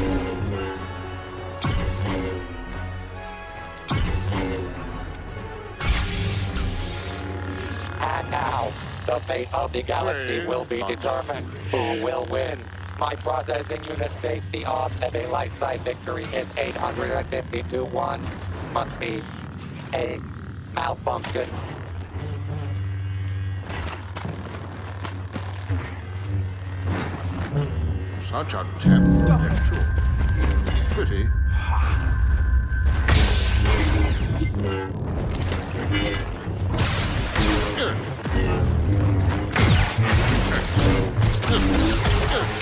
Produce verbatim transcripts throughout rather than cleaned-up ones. And now, the fate of the galaxy will be determined. Who will win? My processing unit states the odds of a light side victory is eight hundred fifty to one. Must be a malfunction. Such a tense actual. Pretty.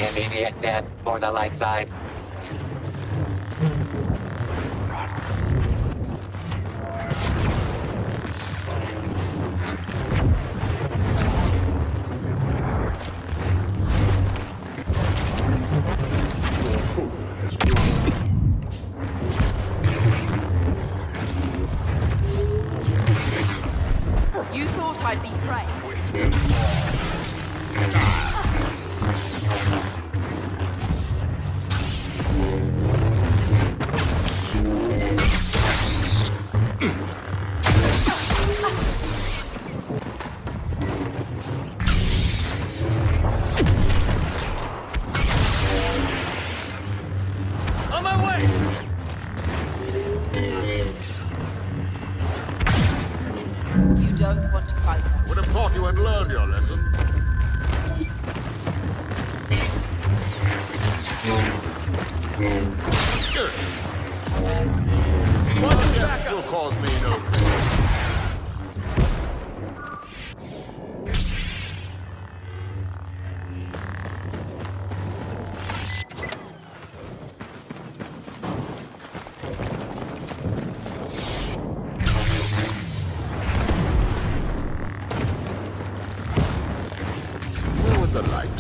Immediate death for the light side.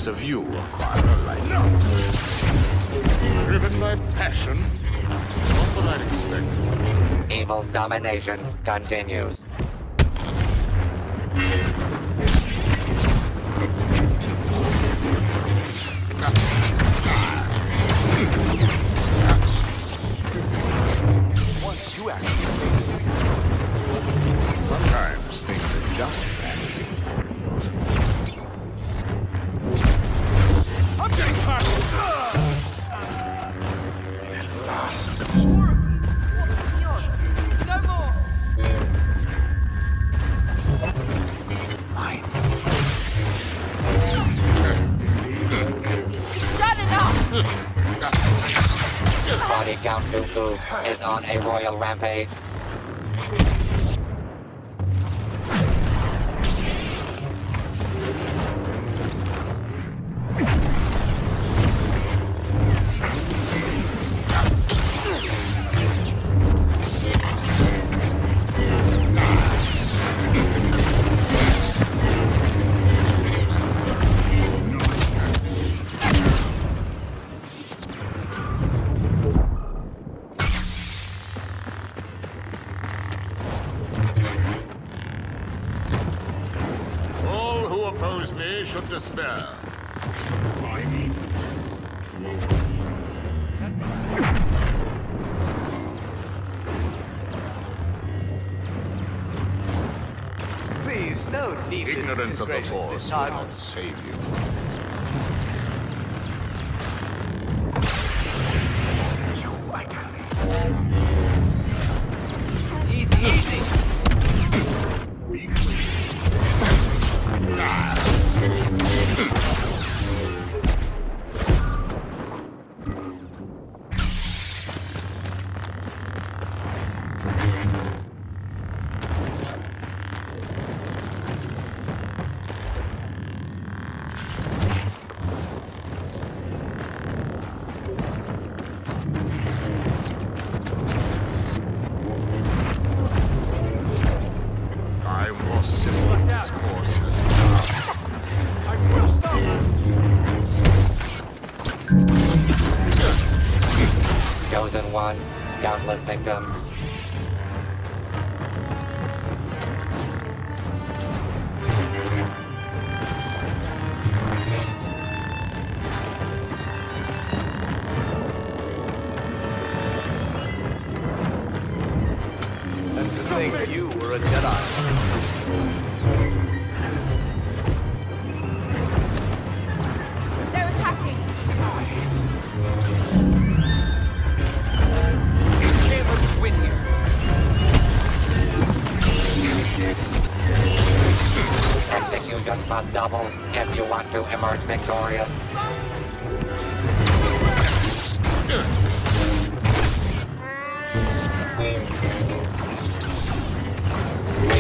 Of you acquire a life. No. Driven by passion, not what I'd expect. Evil's domination continues. Once you act, sometimes things are just Count Dooku is on a royal rampage. Should despair. Please, no need. Ignorance of the Force will not save you. Easy, easy. Countless victims. think you were a Jedi. They're attacking. Is Caleb with you? Executions must double if you want to emerge victorious.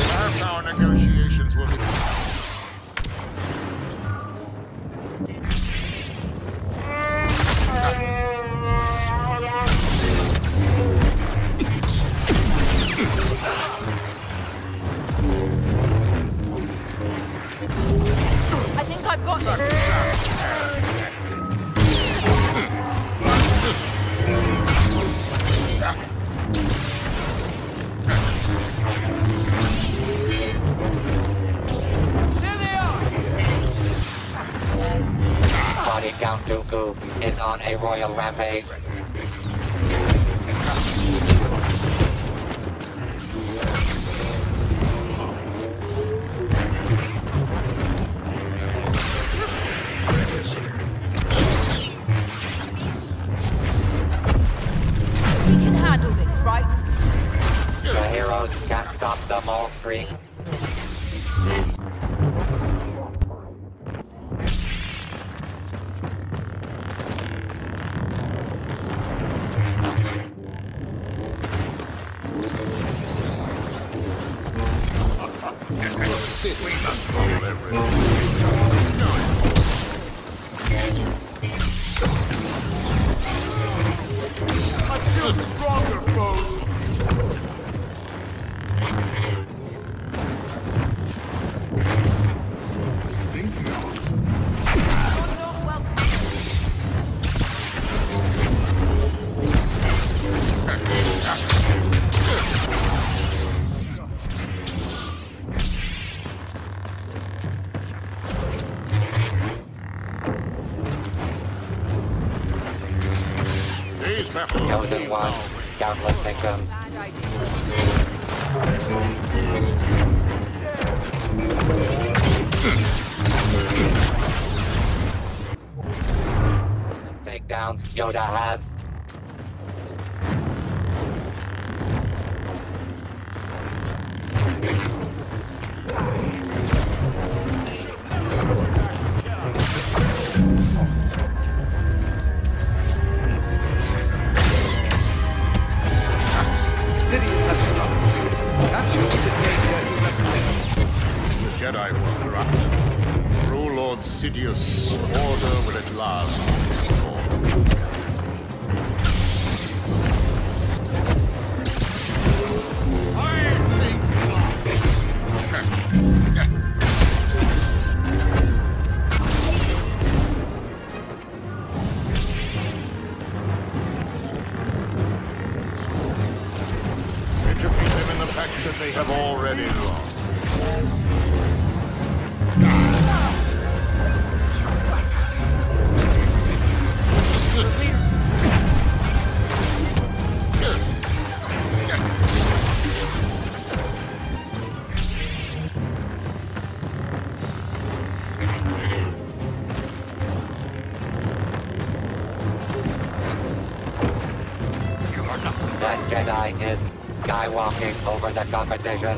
That's how negotiations will be. Count Dooku is on a royal rampage. We can handle this, right? The heroes can't stop the Maul streak. We must roll everything. I feel stronger, folks. Chosen one, countless victims. Takedowns Yoda has. Jedi will corrupt. Through Lord Sidious, order will at last be restored. I think not. Educate them in the fact that they have already lost. That Jedi is skywalking over the competition.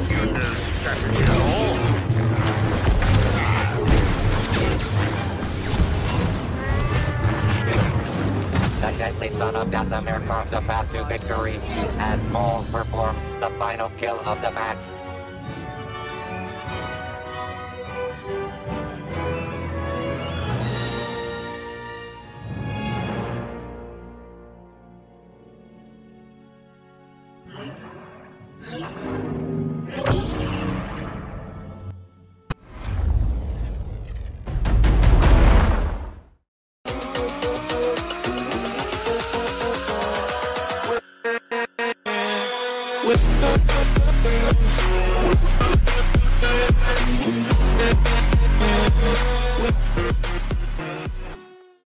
Strategy at all. of Dathomir carves a path to victory as Maul performs the final kill of the match. With